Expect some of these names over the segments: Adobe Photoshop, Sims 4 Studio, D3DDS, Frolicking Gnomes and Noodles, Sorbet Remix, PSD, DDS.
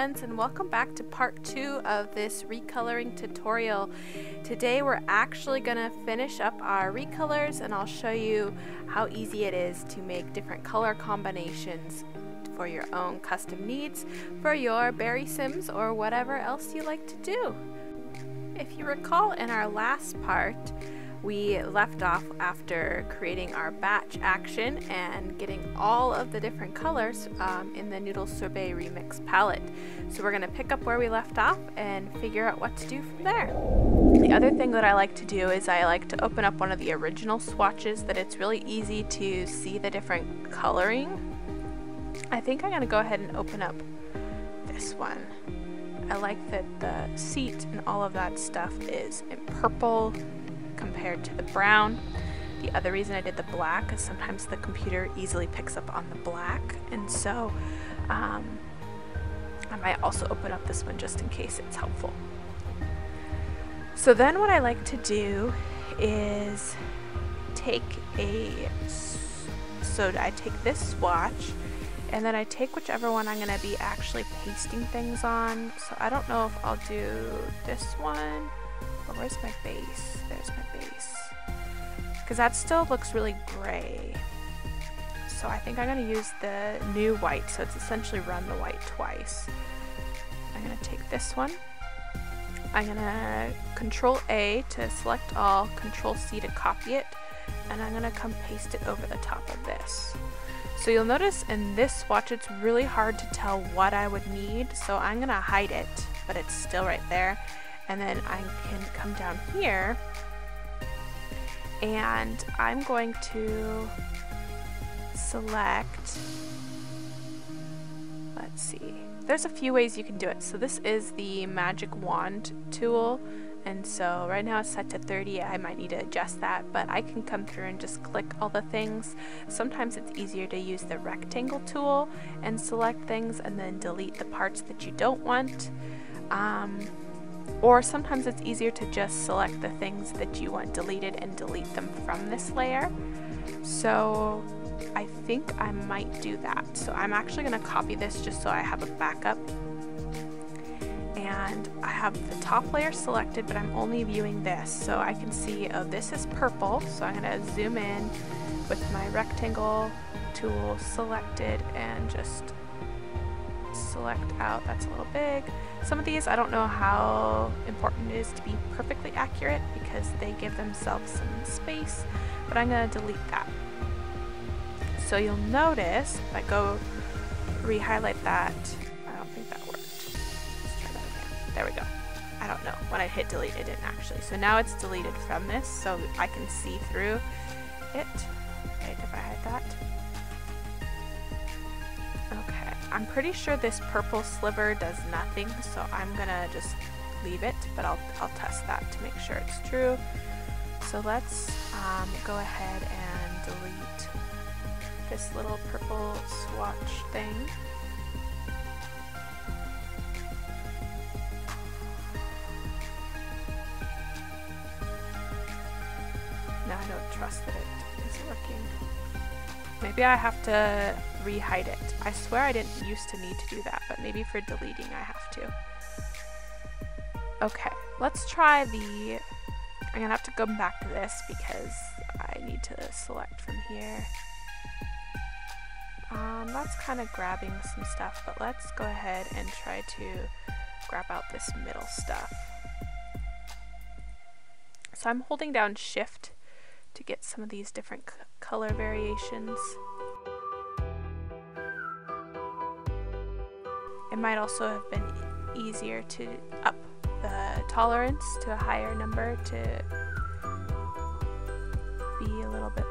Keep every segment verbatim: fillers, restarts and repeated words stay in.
friends, and welcome back to part two of this recoloring tutorial. Today we're actually going to finish up our recolors, and I'll show you how easy it is to make different color combinations for your own custom needs for your berry sims or whatever else you like to do. If you recall, in our last part we left off after creating our batch action and getting all of the different colors um, in the Noodle Sorbet Remix palette. So we're going to pick up where we left off and figure out what to do from there. The other thing that I like to do is I like to open up one of the original swatches that it's really easy to see the different coloring. I think I'm going to go ahead and open up this one. I like that the seat and all of that stuff is in purple compared to the brown. The other reason I did the black is sometimes the computer easily picks up on the black, and so um, I might also open up this one just in case it's helpful. So then what I like to do is take a, so I take this swatch and then I take whichever one I'm going to be actually pasting things on. So I don't know if I'll do this one. Where's my base? There's my base. Because that still looks really gray. So I think I'm going to use the new white. So it's essentially run the white twice. I'm going to take this one. I'm going to Control A to select all, Control C to copy it, and I'm going to come paste it over the top of this. So you'll notice in this swatch it's really hard to tell what I would need. So I'm going to hide it, but it's still right there. And then I can come down here and I'm going to select, let's see, there's a few ways you can do it. So this is the magic wand tool, and so right now it's set to thirty. I might need to adjust that, but I can come through and just click all the things. Sometimes it's easier to use the rectangle tool and select things and then delete the parts that you don't want. Um, Or sometimes it's easier to just select the things that you want deleted and delete them from this layer. So I think I might do that. So I'm actually going to copy this just so I have a backup. And I have the top layer selected, but I'm only viewing this. So I can see, oh, this is purple. So I'm going to zoom in with my rectangle tool selected and just select out. That's a little big. Some of these, I don't know how important it is to be perfectly accurate because they give themselves some space, but I'm going to delete that. So you'll notice if I go re-highlight that, I don't think that worked. Let's try that again. There we go. I don't know. When I hit delete, it didn't actually. So now it's deleted from this, so I can see through it. Right, if I hide that. Okay, I'm pretty sure this purple sliver does nothing, so I'm gonna just leave it, but I'll, I'll test that to make sure it's true. So let's um, go ahead and delete this little purple swatch thing. Now I don't trust that it is working. Maybe I have to re-hide it. I swear I didn't used to need to do that, but maybe for deleting I have to. Okay, let's try the... I'm gonna have to go back to this because I need to select from here. Um, that's kind of grabbing some stuff, but let's go ahead and try to grab out this middle stuff. So I'm holding down Shift to get some of these different color variations. It might also have been easier to up the tolerance to a higher number to be a little bit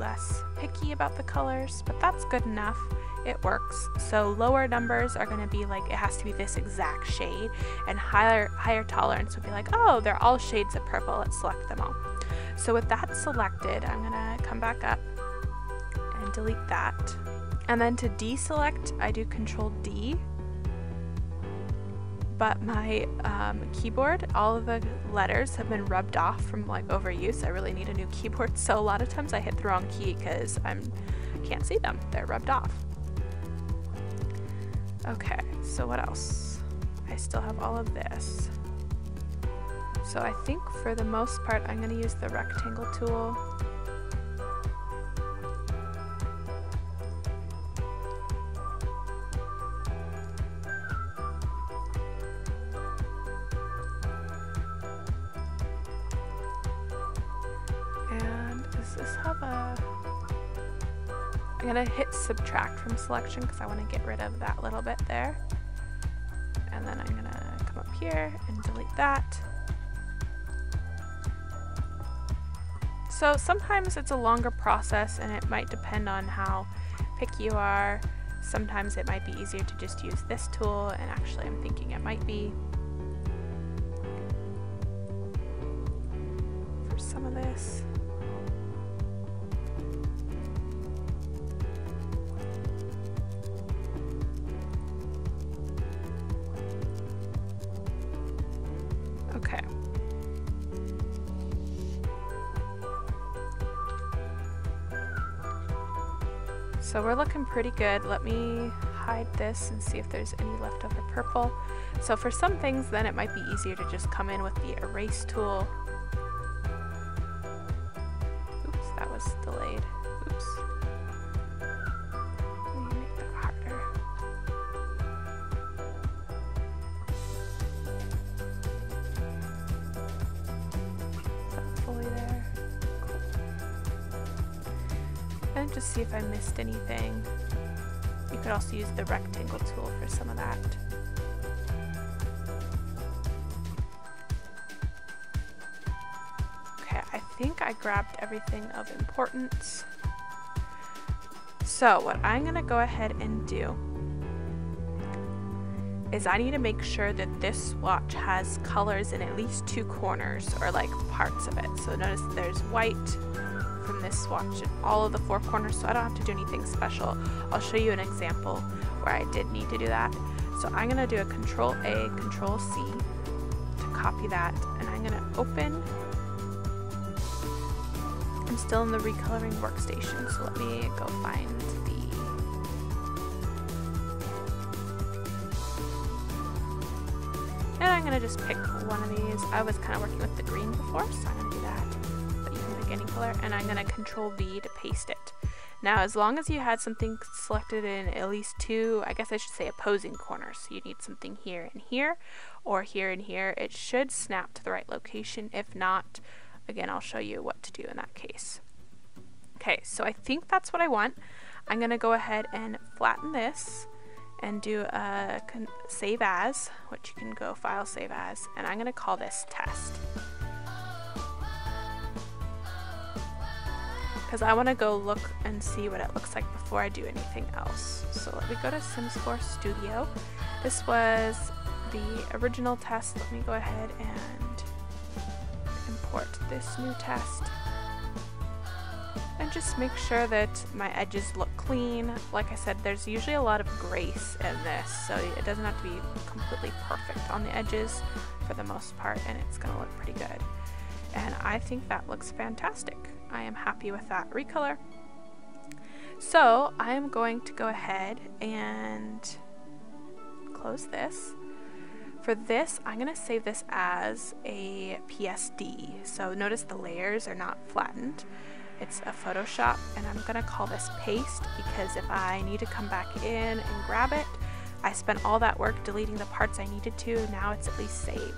less picky about the colors, but that's good enough. It works. So lower numbers are going to be like it has to be this exact shade, and higher higher tolerance would be like, oh, they're all shades of purple, let's select them all. So with that selected, I'm gonna come back up and delete that. And then to deselect, I do Control D, but my um, keyboard, all of the letters have been rubbed off from like overuse. I really need a new keyboard, so a lot of times I hit the wrong key because I can't see them, they're rubbed off. Okay, so what else? I still have all of this. So I think for the most part, I'm going to use the rectangle tool. I'm going to hit subtract from selection because I want to get rid of that little bit there. And then I'm going to come up here and delete that. So sometimes it's a longer process and it might depend on how picky you are. Sometimes it might be easier to just use this tool, and actually I'm thinking it might be for some of this. So we're looking pretty good. Let me hide this and see if there's any leftover purple. So for some things, then it might be easier to just come in with the erase tool. Oops, that was delayed. Oops. Let me make that harder. Is that fully there? And just see if I missed anything. You could also use the rectangle tool for some of that. Okay, I think I grabbed everything of importance. So what I'm gonna go ahead and do is I need to make sure that this swatch has colors in at least two corners, or like parts of it. So notice there's white from this swatch in all of the four corners, so I don't have to do anything special. I'll show you an example where I did need to do that. So I'm going to do a control A, control C to copy that, and I'm going to open. I'm still in the recoloring workstation, so let me go find the... And I'm going to just pick one of these. I was kind of working with the green before, so I'm going to do that. Any color, and I'm going to control V to paste it. Now, as long as you had something selected in at least two, I guess I should say opposing corners, so you need something here and here, or here and here, it should snap to the right location. If not, again, I'll show you what to do in that case. Okay, so I think that's what I want. I'm going to go ahead and flatten this and do a save as, which you can go file save as, and I'm going to call this test, because I want to go look and see what it looks like before I do anything else. So let me go to Sims four Studio. This was the original test. Let me go ahead and import this new test. And just make sure that my edges look clean. Like I said, there's usually a lot of grace in this, so it doesn't have to be completely perfect on the edges for the most part, and it's going to look pretty good. And I think that looks fantastic. I am happy with that recolor. So I am going to go ahead and close this. For this, I'm going to save this as a P S D. So notice the layers are not flattened. It's a Photoshop, and I'm going to call this paste, because if I need to come back in and grab it, I spent all that work deleting the parts I needed to. Now it's at least saved.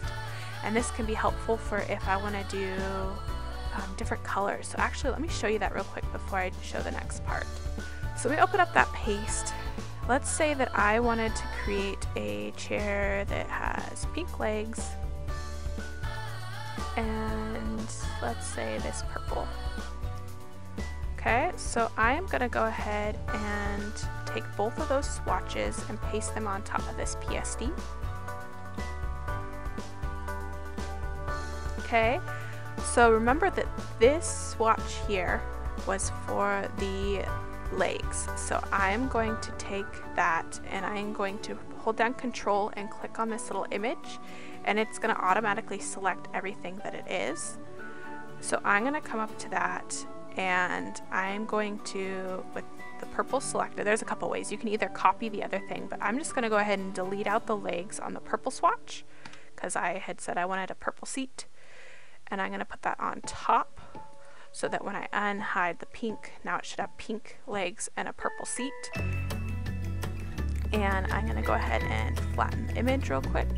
And this can be helpful for if I want to do Um, different colors. So actually, let me show you that real quick before I show the next part. So we open up that paste. Let's say that I wanted to create a chair that has pink legs, and let's say this purple. Okay, so I am going to go ahead and take both of those swatches and paste them on top of this P S D. Okay. So remember that this swatch here was for the legs. So I'm going to take that, and I'm going to hold down control and click on this little image, and it's going to automatically select everything that it is. So I'm going to come up to that and I'm going to, with the purple selected, there's a couple ways. You can either copy the other thing, but I'm just going to go ahead and delete out the legs on the purple swatch because I had said I wanted a purple seat, and I'm going to put that on top so that when I unhide the pink, now it should have pink legs and a purple seat. And I'm going to go ahead and flatten the image real quick.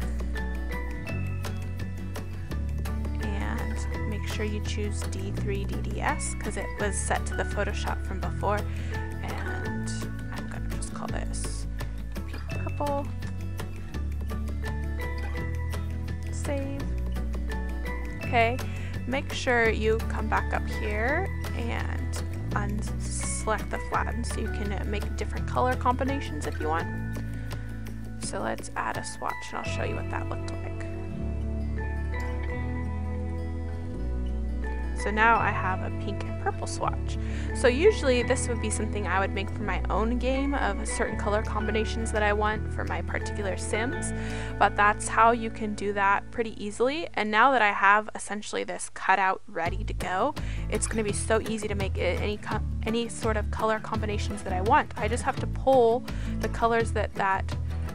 And make sure you choose D three D D S because it was set to the Photoshop from before. And I'm going to just call this purple. Save. Okay. Make sure you come back up here and unselect the flatten so you can make different color combinations if you want. So let's add a swatch and I'll show you what that looked like. So now I have a pink and purple swatch. So usually this would be something I would make for my own game of certain color combinations that I want for my particular Sims, but that's how you can do that pretty easily. And now that I have essentially this cutout ready to go, it's going to be so easy to make any any sort of color combinations that I want. I just have to pull the colors that that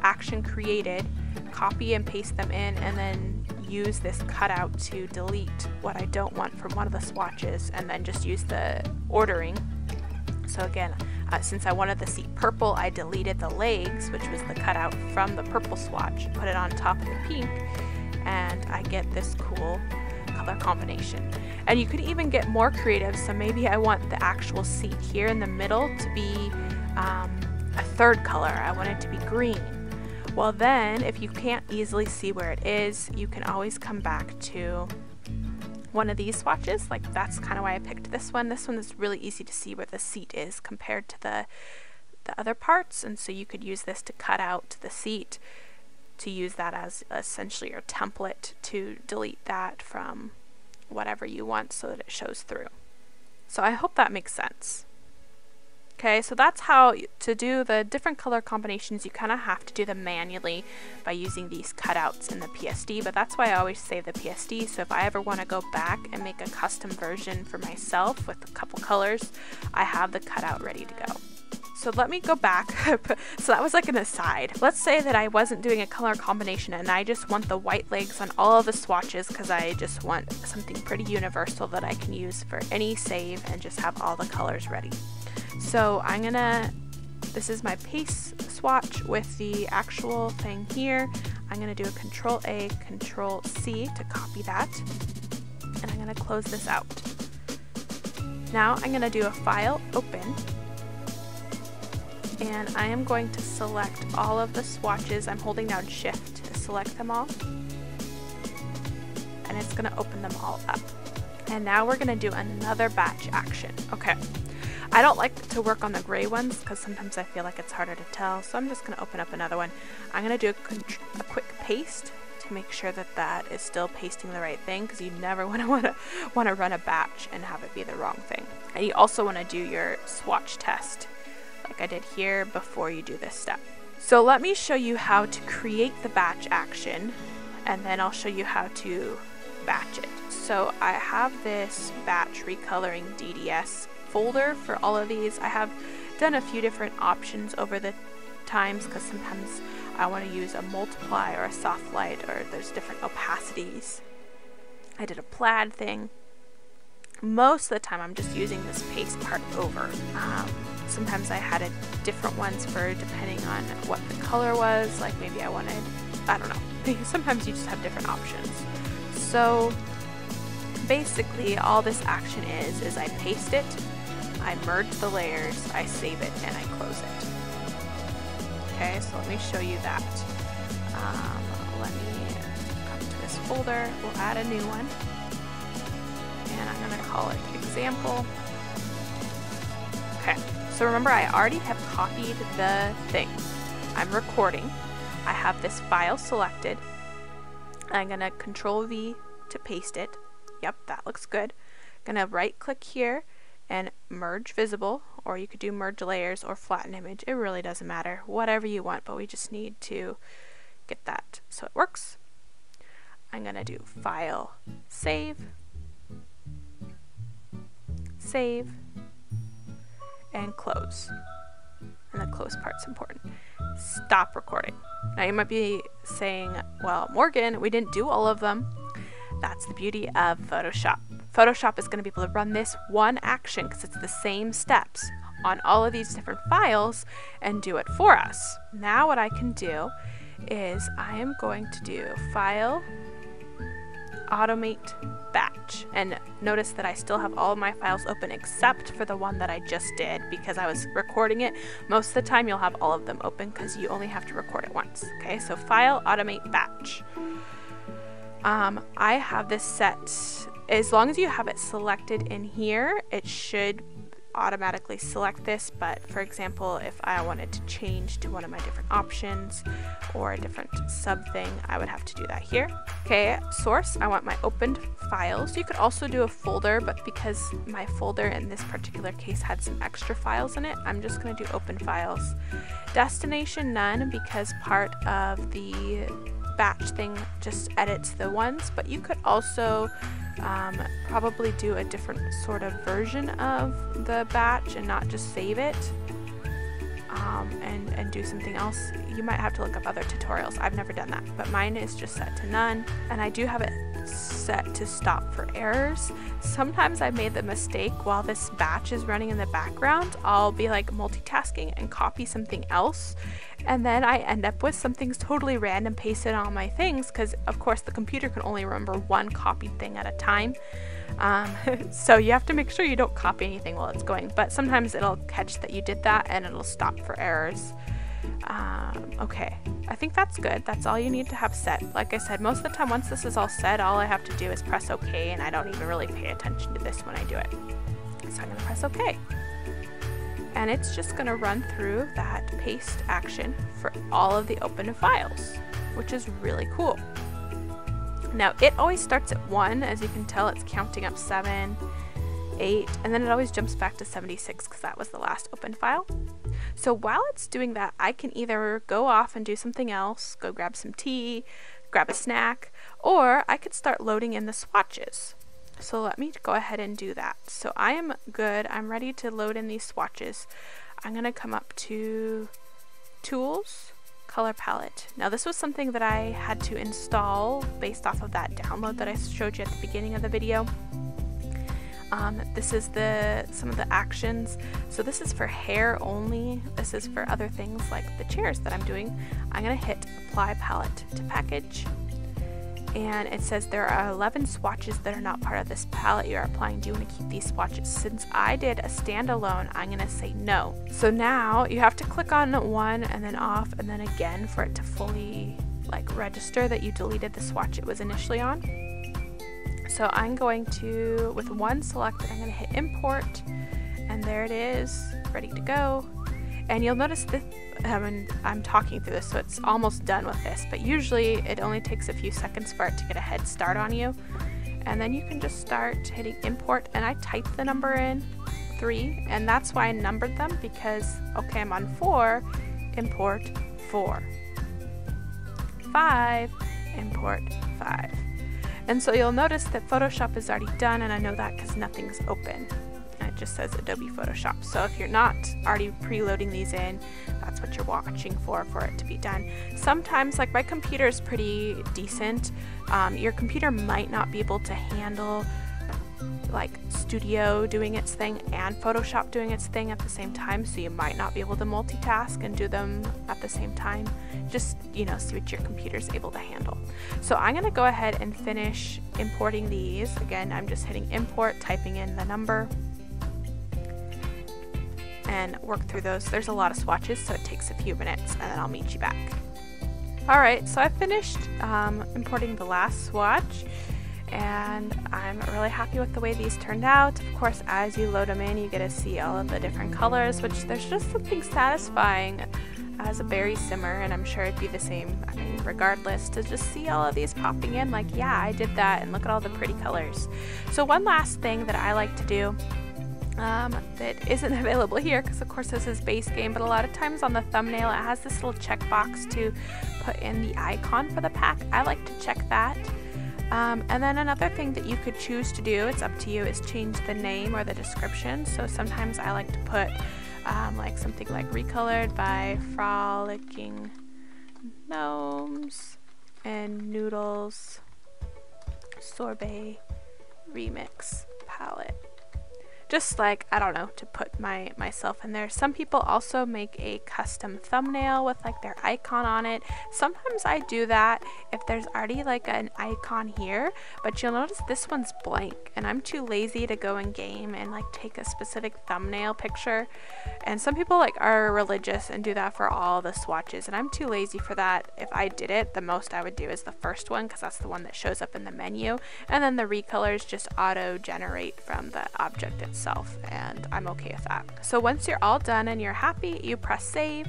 action created, copy and paste them in, and then use this cutout to delete what I don't want from one of the swatches, and then just use the ordering. So again, uh, since I wanted the seat purple, I deleted the legs, which was the cutout from the purple swatch, put it on top of the pink, and I get this cool color combination. And you could even get more creative, so maybe I want the actual seat here in the middle to be um, a third color. I want it to be green. Well then, if you can't easily see where it is, you can always come back to one of these swatches. Like, that's kind of why I picked this one. This one is really easy to see where the seat is compared to the, the other parts, and so you could use this to cut out the seat to use that as essentially your template to delete that from whatever you want so that it shows through. So I hope that makes sense. Okay, so that's how to do the different color combinations. You kind of have to do them manually by using these cutouts in the P S D, but that's why I always save the P S D. So if I ever want to go back and make a custom version for myself with a couple colors, I have the cutout ready to go. So let me go back. So that was like an aside. Let's say that I wasn't doing a color combination and I just want the white legs on all of the swatches because I just want something pretty universal that I can use for any save and just have all the colors ready. So I'm gonna, this is my paste swatch with the actual thing here. I'm gonna do a control A, control C to copy that. And I'm gonna close this out. Now I'm gonna do a file open. And I am going to select all of the swatches. I'm holding down shift to select them all. And it's gonna open them all up. And now we're gonna do another batch action. Okay. I don't like to work on the gray ones because sometimes I feel like it's harder to tell, so I'm just going to open up another one. I'm going to do a, a quick paste to make sure that that is still pasting the right thing, because you never want to want to want to run a batch and have it be the wrong thing. And you also want to do your swatch test like I did here before you do this step. So let me show you how to create the batch action, and then I'll show you how to batch it. So I have this batch recoloring D D S folder for all of these. I have done a few different options over the times because sometimes I want to use a multiply or a soft light, or there's different opacities. I did a plaid thing. Most of the time I'm just using this paste part over. Um, sometimes I had a different ones for depending on what the color was, like maybe I wanted, I don't know. Sometimes you just have different options. So basically all this action is, is I paste it, I merge the layers, I save it, and I close it. Okay, so let me show you that. Um, let me come to this folder, we'll add a new one, and I'm going to call it example. Okay, so remember I already have copied the thing. I'm recording, I have this file selected, I'm going to control V to paste it. Yep, that looks good. I'm going to right click here and merge visible, or you could do merge layers or flatten image. It really doesn't matter, whatever you want, but we just need to get that so it works. I'm going to do file save, save, and close. And the close part's important. Stop recording. Now you might be saying, well, Morgan, we didn't do all of them. That's the beauty of Photoshop. Photoshop is going to be able to run this one action because it's the same steps on all of these different files and do it for us. Now what I can do is I am going to do File, Automate, Batch. And notice that I still have all of my files open except for the one that I just did because I was recording it. Most of the time you'll have all of them open because you only have to record it once. Okay, so File, Automate, Batch. Um, I have this set, as long as you have it selected in here, it should automatically select this, but for example, if I wanted to change to one of my different options or a different sub thing, I would have to do that here. Okay, source, I want my opened files. You could also do a folder, but because my folder in this particular case had some extra files in it, I'm just gonna do open files. Destination, none, because part of the batch thing just edits the ones, but you could also um, probably do a different sort of version of the batch and not just save it um, and, and do something else. You might have to look up other tutorials. I've never done that, but mine is just set to none, and I do have it set to stop for errors. Sometimes I made the mistake while this batch is running in the background, I'll be like multitasking and copy something else, and then I end up with something totally random pasted on my things because of course the computer can only remember one copied thing at a time. Um, so you have to make sure you don't copy anything while it's going, but sometimes it'll catch that you did that and it'll stop for errors. Um, okay, I think that's good. That's all you need to have set. Like I said, most of the time once this is all set, all I have to do is press OK, and I don't even really pay attention to this when I do it. So I'm going to press OK. And it's just going to run through that paste action for all of the open files, which is really cool. Now it always starts at one, as you can tell it's counting up seven, eight, and then it always jumps back to seventy-six because that was the last open file. So while it's doing that, I can either go off and do something else, go grab some tea, grab a snack, or I could start loading in the swatches. So let me go ahead and do that. So I am good. I'm ready to load in these swatches. I'm going to come up to Tools, Color Palette. Now this was something that I had to install based off of that download that I showed you at the beginning of the video. Um, this is the some of the actions. So this is for hair only. This is for other things like the chairs that I'm doing. I'm going to hit Apply Palette to Package. And it says there are eleven swatches that are not part of this palette you're applying. Do you want to keep these swatches? Since I did a standalone, I'm going to say no. So now you have to click on one and then off and then again for it to fully like register that you deleted the swatch it was initially on. So I'm going to, with one selected, I'm going to hit import, and there it is, ready to go. And you'll notice this, I mean, I'm talking through this, so it's almost done with this, but usually it only takes a few seconds for it to get a head start on you. And then you can just start hitting import, and I typed the number in, three, and that's why I numbered them, because, okay, I'm on four, import four, five, import five. And so you'll notice that Photoshop is already done, and I know that because nothing's open. It just says Adobe Photoshop. So if you're not already preloading these in, that's what you're watching for, for it to be done. Sometimes, like my computer is pretty decent. Um, your computer might not be able to handle like Studio doing its thing and Photoshop doing its thing at the same time, so you might not be able to multitask and do them at the same time. Just, you know, see what your computer's able to handle. So I'm going to go ahead and finish importing these. Again, I'm just hitting import, typing in the number, and work through those. There's a lot of swatches, so it takes a few minutes, and then I'll meet you back. All right, so I finished um, importing the last swatch, and I'm really happy with the way these turned out. Of course, as you load them in, you get to see all of the different colors, which there's just something satisfying as a berry simmer, and I'm sure it'd be the same, I mean, regardless, to just see all of these popping in, like, yeah, I did that, and look at all the pretty colors. So one last thing that I like to do um, that isn't available here, because of course this is base game, but a lot of times on the thumbnail, it has this little checkbox to put in the icon for the pack. I like to check that. Um, and then another thing that you could choose to do, it's up to you, is change the name or the description. So sometimes I like to put um, like something like recolored by Frolicking Gnomes and Noodles Sorbet Remix palette. Just like, I don't know, to put my myself in there. Some people also make a custom thumbnail with like their icon on it. Sometimes I do that if there's already like an icon here, but you'll notice this one's blank and I'm too lazy to go in game and like take a specific thumbnail picture. And some people like are religious and do that for all the swatches, and I'm too lazy for that. If I did it, the most I would do is the first one because that's the one that shows up in the menu, and then the recolors just auto generate from the object itself. Self, and I'm okay with that. So once you're all done and you're happy, you press save,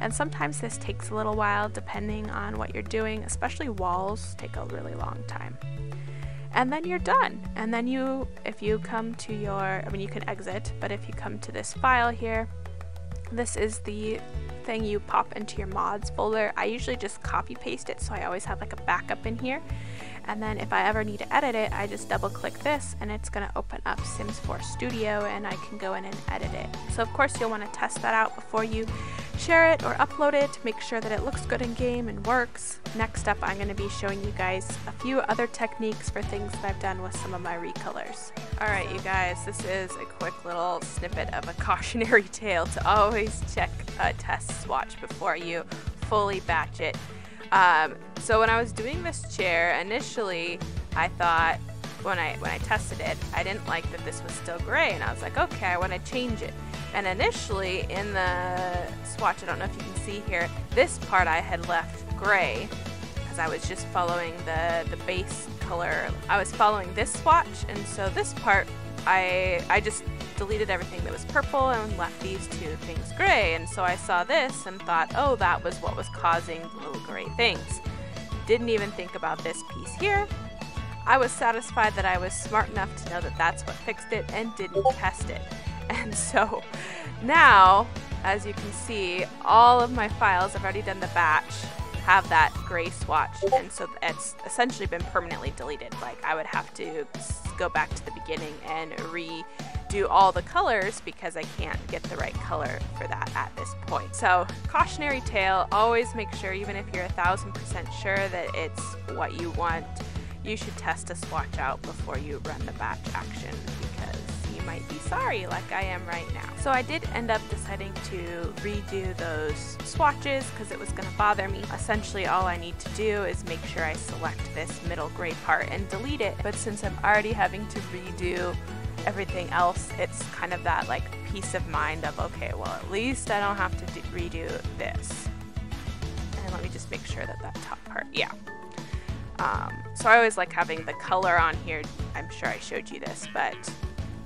and sometimes this takes a little while depending on what you're doing, especially walls take a really long time. And then you're done. And then you, if you come to your, I mean you can exit, but if you come to this file here, this is the thing you pop into your mods folder. I usually just copy paste it, so I always have like a backup in here. And then if I ever need to edit it, I just double click this and it's going to open up Sims four Studio and I can go in and edit it. So of course you'll want to test that out before you share it or upload it, make sure that it looks good in game and works. Next up, I'm going to be showing you guys a few other techniques for things that I've done with some of my recolors. Alright you guys, this is a quick little snippet of a cautionary tale to always check a test swatch before you fully batch it. Um, so when I was doing this chair, initially I thought, when I when I tested it, I didn't like that this was still gray, and I was like, okay, I want to change it. And initially in the swatch, I don't know if you can see here, this part I had left gray because I was just following the, the base color. I was following this swatch, and so this part, I, I just deleted everything that was purple and left these two things gray, and so I saw this and thought, oh, that was what was causing the little gray things. Didn't even think about this piece here. I was satisfied that I was smart enough to know that that's what fixed it and didn't test it. And so now, as you can see, all of my files, I've already done the batch, have that gray swatch, and so it's essentially been permanently deleted. Like, I would have to go back to the beginning and redo all the colors because I can't get the right color for that at this point. So, cautionary tale, always make sure, even if you're a thousand percent sure that it's what you want, you should test a swatch out before you run the batch action because you might be sorry like I am right now. So I did end up deciding to redo those swatches because it was going to bother me. Essentially all I need to do is make sure I select this middle gray part and delete it, but since I'm already having to redo everything else, it's kind of that like peace of mind of, okay, well at least I don't have to redo this. And let me just make sure that that top part, yeah. Um, so I always like having the color on here, I'm sure I showed you this, but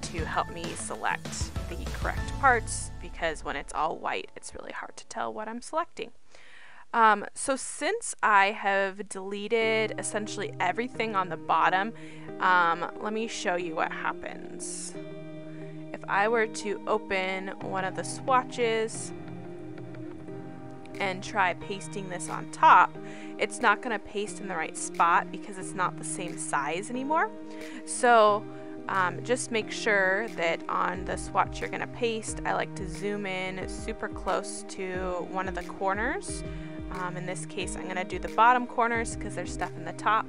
to help me select the correct parts, because when it's all white it's really hard to tell what I'm selecting. Um, so since I have deleted essentially everything on the bottom, um, let me show you what happens. If I were to open one of the swatches and try pasting this on top, it's not going to paste in the right spot because it's not the same size anymore. So um, just make sure that on the swatch you're going to paste, I like to zoom in super close to one of the corners. Um, in this case I'm going to do the bottom corners because there's stuff in the top,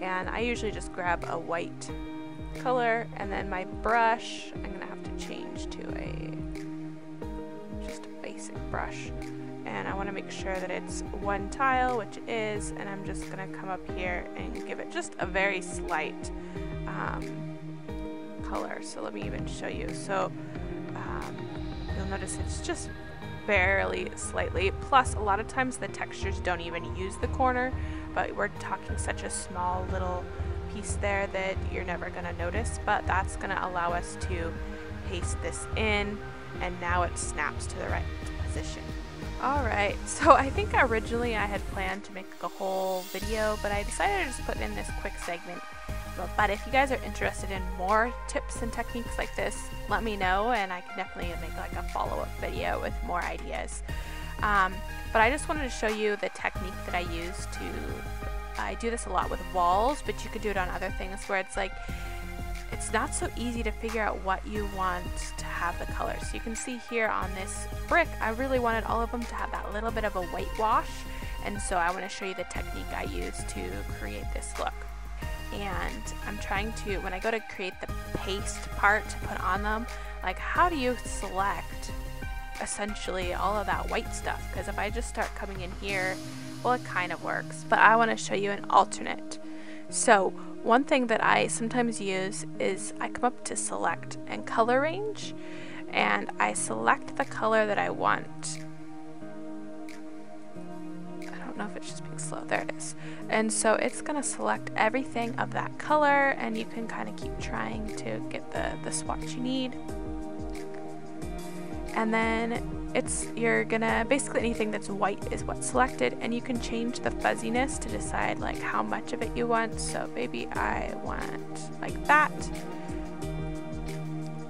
and I usually just grab a white color, and then my brush I'm going to have to change to a just a basic brush. And I want to make sure that it's one tile, which it is, and I'm just going to come up here and give it just a very slight um, color. So let me even show you. So um, you'll notice it's just barely slightly, plus a lot of times the textures don't even use the corner, but we're talking such a small little piece there that you're never going to notice, but that's going to allow us to paste this in, and now it snaps to the right position. Alright, so I think originally I had planned to make a whole video, but I decided to just put in this quick segment. But if you guys are interested in more tips and techniques like this, let me know and I can definitely make like a follow-up video with more ideas. Um, but I just wanted to show you the technique that I use to I do this a lot with walls, but you could do it on other things where it's like, it's not so easy to figure out what you want to have the colors. So you can see here on this brick, I really wanted all of them to have that little bit of a whitewash. And so I want to show you the technique I used to create this look. And I'm trying to, when I go to create the paste part to put on them, like how do you select essentially all of that white stuff? Because if I just start coming in here, well, it kind of works, but I want to show you an alternate. So one thing that I sometimes use is I come up to select and color range, and I select the color that I want. If it's just being slow, there it is. And so it's gonna select everything of that color, and you can kind of keep trying to get the the swatch you need, and then it's you're gonna basically anything that's white is what's selected, and you can change the fuzziness to decide like how much of it you want. So maybe I want like that,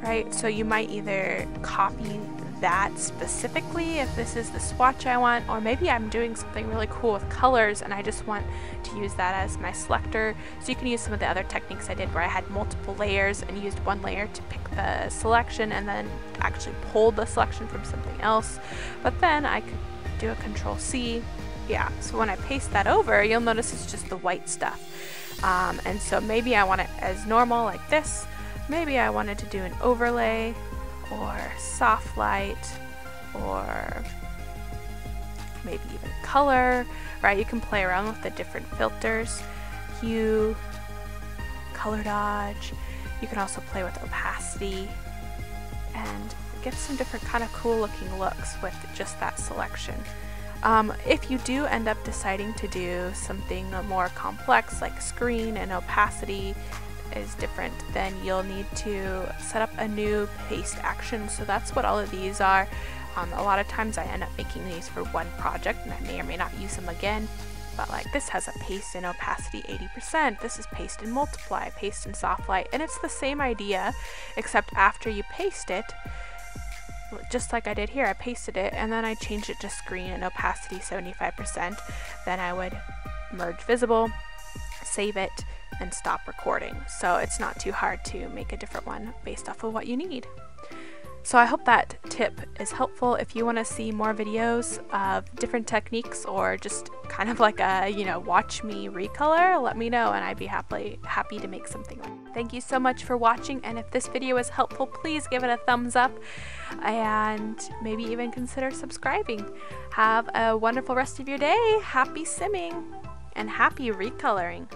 right? So you might either copy that specifically if this is the swatch I want, or maybe I'm doing something really cool with colors and I just want to use that as my selector. So you can use some of the other techniques I did where I had multiple layers and used one layer to pick the selection and then actually pulled the selection from something else. But then I could do a control C. Yeah, so when I paste that over, you'll notice it's just the white stuff. Um, and so maybe I want it as normal like this. Maybe I wanted to do an overlay, or soft light, or maybe even color, right? You can play around with the different filters, hue, color dodge. You can also play with opacity and get some different kind of cool looking looks with just that selection. Um, if you do end up deciding to do something more complex like screen and opacity is different, then you'll need to set up a new paste action. So that's what all of these are. Um, a lot of times I end up making these for one project and I may or may not use them again, but like this has a paste and opacity eighty percent, this is paste and multiply, paste and soft light, and it's the same idea except after you paste it, just like I did here, I pasted it and then I changed it to screen and opacity seventy-five percent, then I would merge visible, save it, and stop recording. So it's not too hard to make a different one based off of what you need. So I hope that tip is helpful. If you want to see more videos of different techniques or just kind of like a, you know, watch me recolor, let me know and I'd be happily happy to make something like that. Thank you so much for watching, and if this video is helpful, please give it a thumbs up and maybe even consider subscribing. Have a wonderful rest of your day, happy simming, and happy recoloring.